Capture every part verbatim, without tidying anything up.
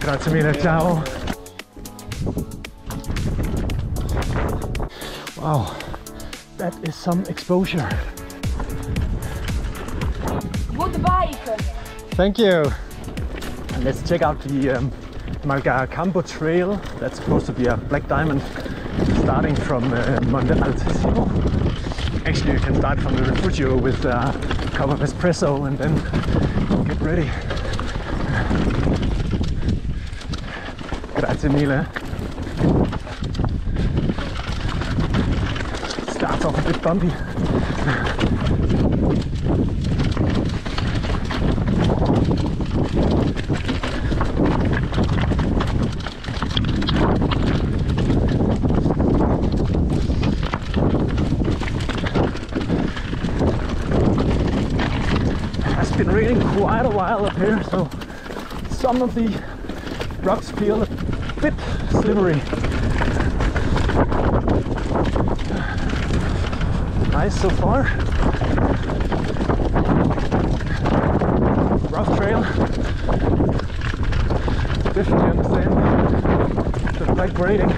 Grazie mille, ciao. Wow, that is some exposure. Good bike. Thank you. And let's check out the um, Malga Campo trail. That's supposed to be a black diamond starting from uh, Monte Baldo. Actually, you can start from the refugio with a cup of espresso and then get ready. Grazie mille. Starts off a bit bumpy. It's been raining quite a while up here, so some of the rocks feel a bit slippery. Nice so far. Rough trail. Definitely understand the black grading.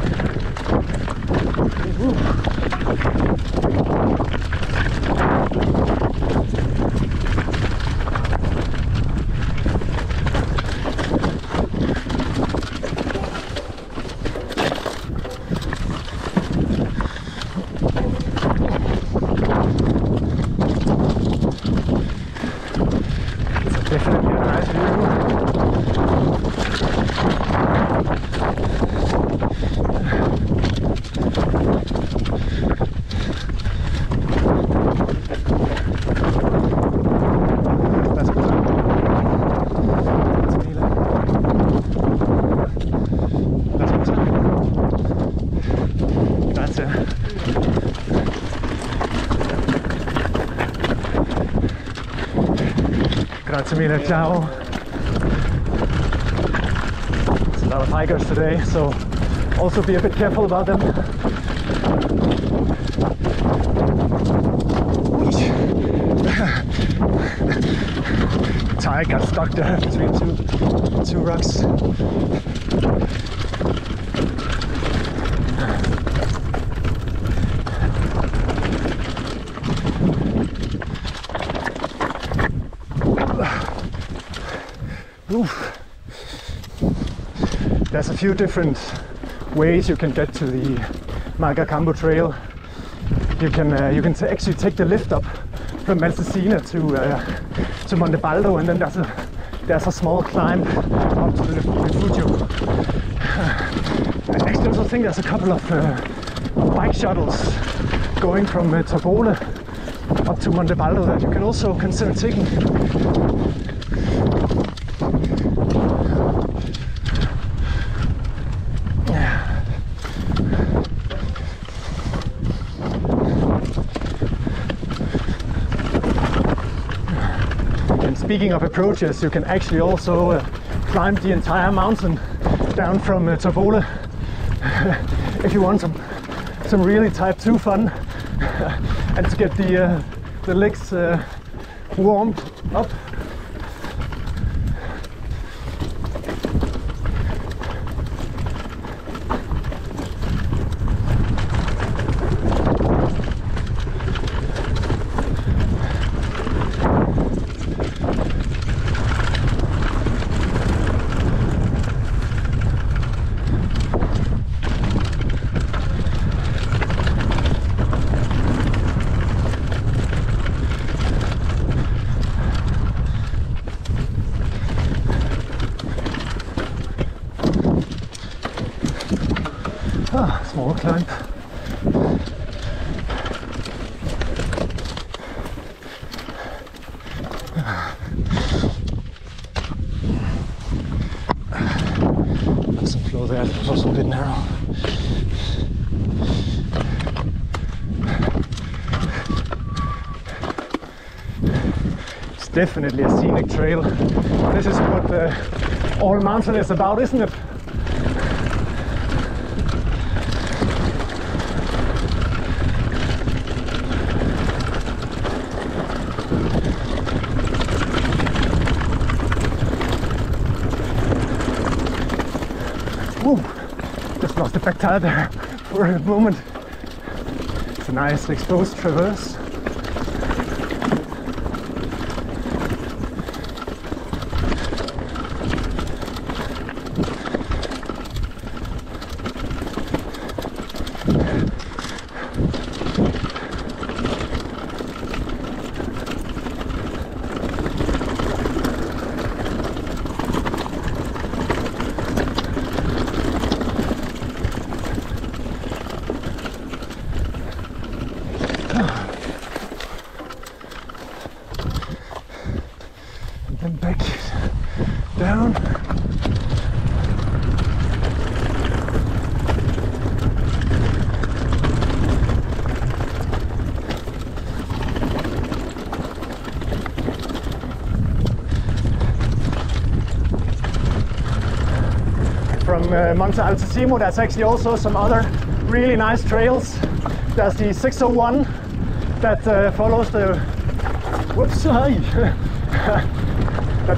Grazie mille, ciao. There's a lot of hikers today, so also be a bit careful about them. Tire got stuck there between two, two rocks. Oof. There's a few different ways you can get to the Malga Campo trail. You can uh, you can t actually take the lift up from Malcesine to uh, to Monte Baldo, and then there's a there's a small climb up to the refugio. Uh, I actually also think there's a couple of uh, bike shuttles going from uh, Nago-Torbole up to Monte Baldo that you can also consider taking. Speaking of approaches, you can actually also uh, climb the entire mountain down from uh, Torbole if you want some some really type two fun and to get the uh, the legs uh, warmed up. Ah, small climb. Some flow there, it was also a bit narrow. It's definitely a scenic trail. This is what uh, all mountain is about, isn't it? Oh, just lost the back tire there for a moment. It's a nice exposed traverse. Uh, Monte Altissimo, there's actually also some other really nice trails. There's the six oh one that uh, follows the whoops, that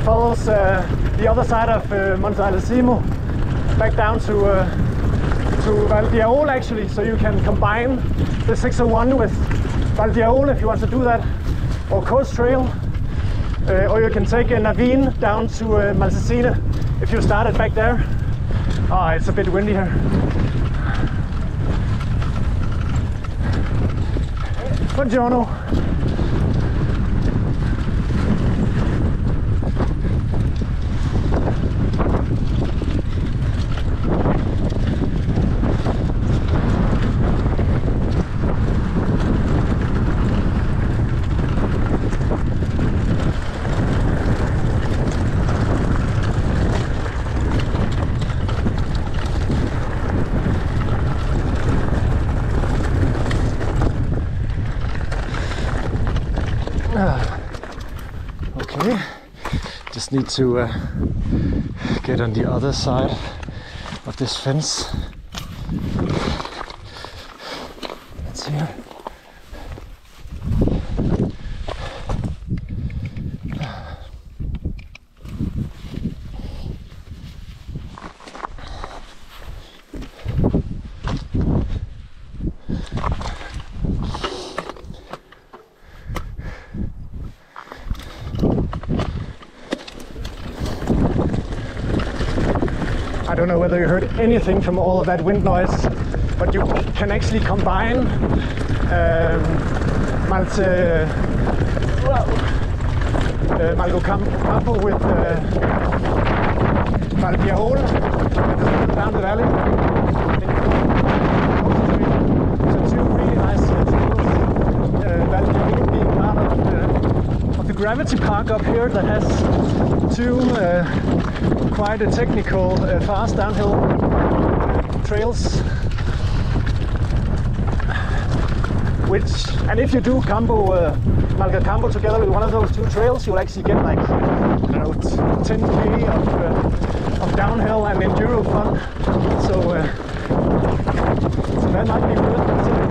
follows uh, the other side of uh, Monte Altissimo back down to uh, to Val d'Aul actually. So you can combine the six oh one with Val d'Aul if you want to do that, or Coast Trail, uh, or you can take a Navine down to uh, Malcesine if you started back there. Ah, oh, it's a bit windy here. Buongiorno. Need to uh, get on the other side of this fence. That's here. I don't know whether you heard anything from all of that wind noise, but you can actually combine um, Malte, uh, Malga Campo with Valpiahol uh, down the valley. So two really nice trails. Uh, Valpiahol being part of the, of the gravity park up here that has two uh, quite a technical, uh, fast downhill trails, which, and if you do combo uh, Malga Campo together with one of those two trails, you'll actually get like, I don't know, ten K of, uh, of downhill and enduro fun, so, uh, so that might be worth considering.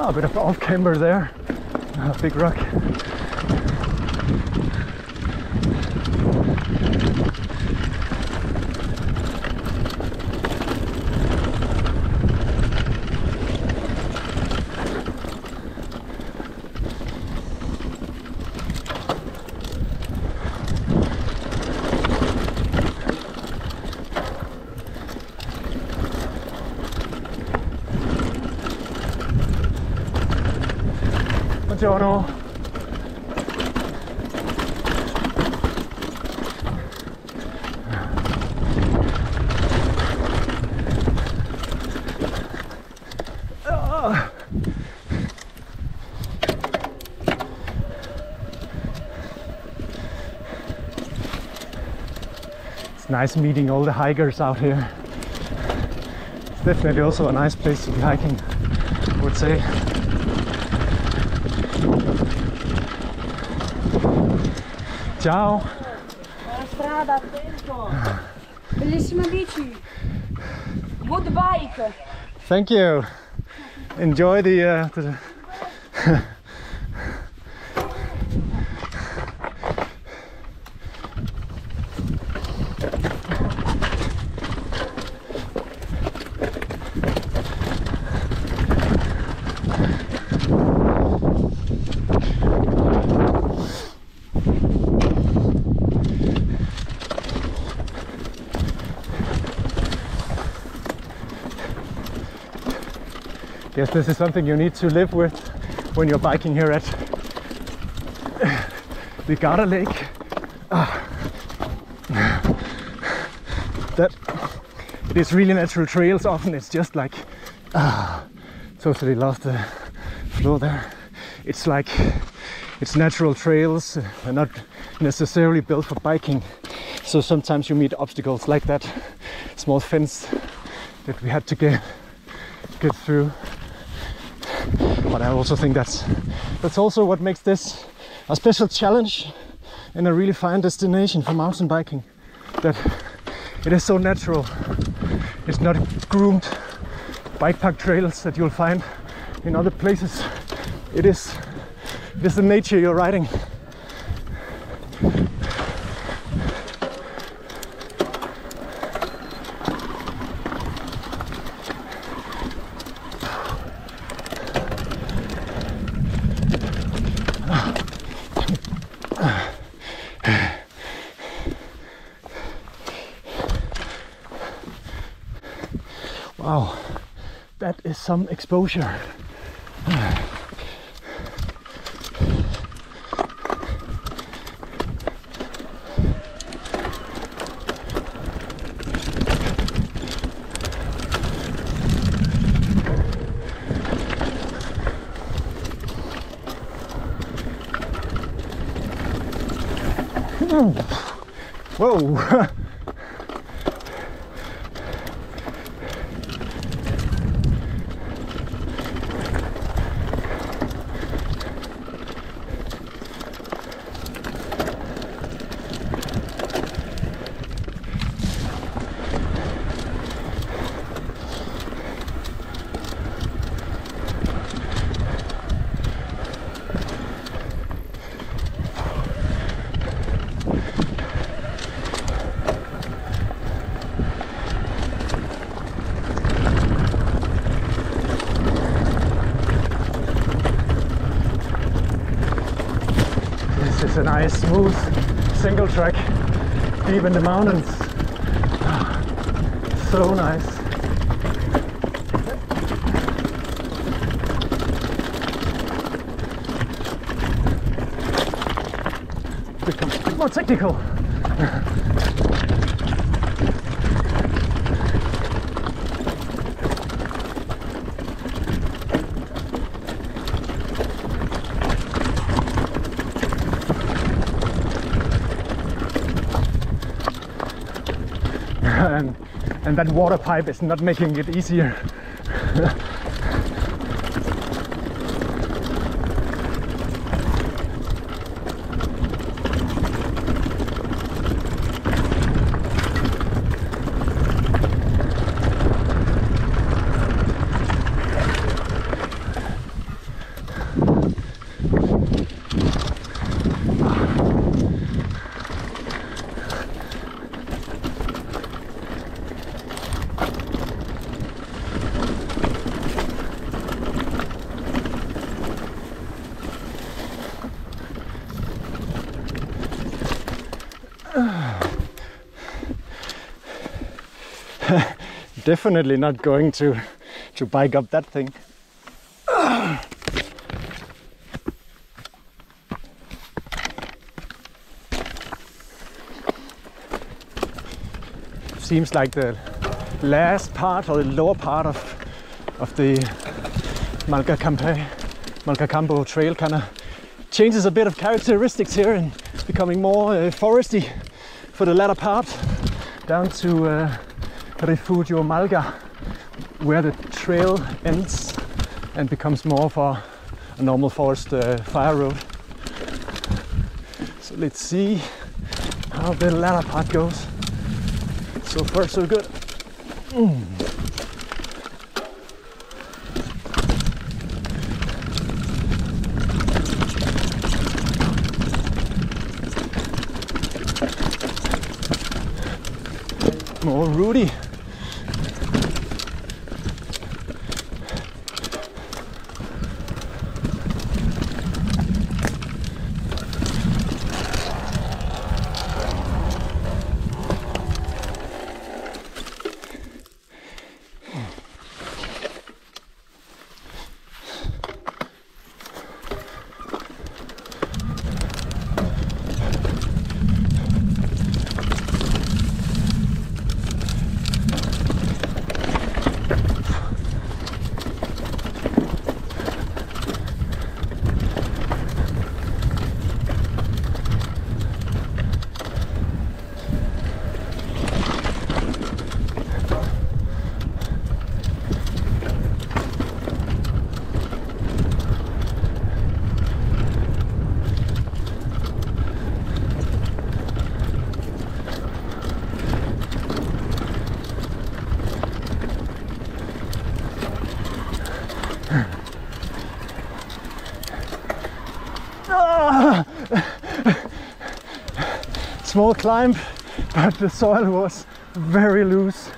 A bit of off-camber there. Oh, big rock. Buongiorno. Oh. It's nice meeting all the hikers out here. It's definitely also a nice place to be hiking, I would say. Ciao! Buona strada, attento! Bellissime bici! Good bike! Thank you! Enjoy the... Uh, the Yes, this is something you need to live with when you're biking here at the Garda Lake. Ah. That it is really natural trails. Often it's just like ah, totally lost the flow there. It's like it's natural trails. They're not necessarily built for biking, so sometimes you meet obstacles like that small fence that we had to get get through. But I also think that's that's also what makes this a special challenge and a really fine destination for mountain biking, that it is so natural. It's not groomed bike park trails that you'll find in other places. It is it is the nature you're riding. Wow, that is some exposure. Whoa! A nice smooth single track deep in the mountains. So nice. Become more technical. And, and that water pipe is not making it easier. definitely not going to to bike up that thing. Ugh. Seems like the last part or the lower part of of the Malga Campo, Malga Campo trail kind of changes a bit of characteristics here and becoming more uh, foresty for the latter part down to uh, Refugio Malga, where the trail ends and becomes more of a, a normal forest uh, fire road. So let's see how the latter part goes. So far, so good. Mm. More rooty. Small climb, but the soil was very loose,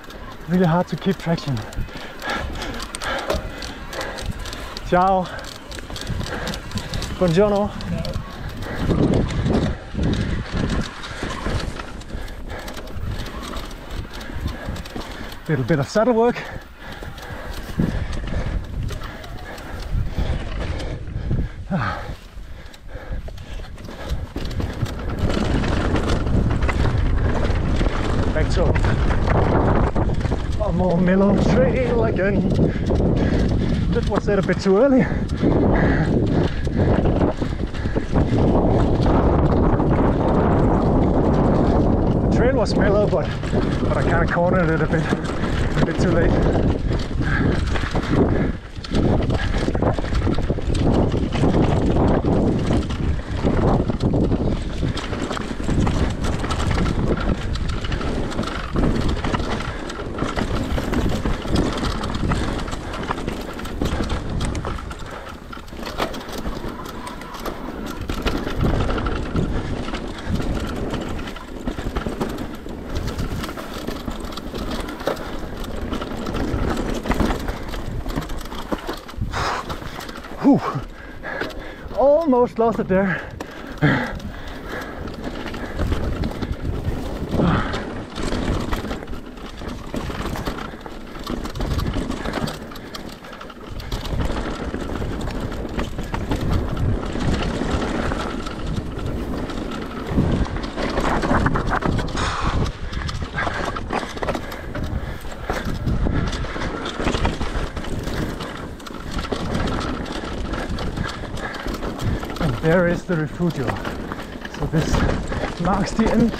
really hard to keep traction. Ciao. Buongiorno. Little bit of saddle work. More mellow trail again. That was set a bit too early. The trail was mellow, but but I kind of cornered it a bit, a bit too late. Almost lost it there. There is the refugio, so this marks the end.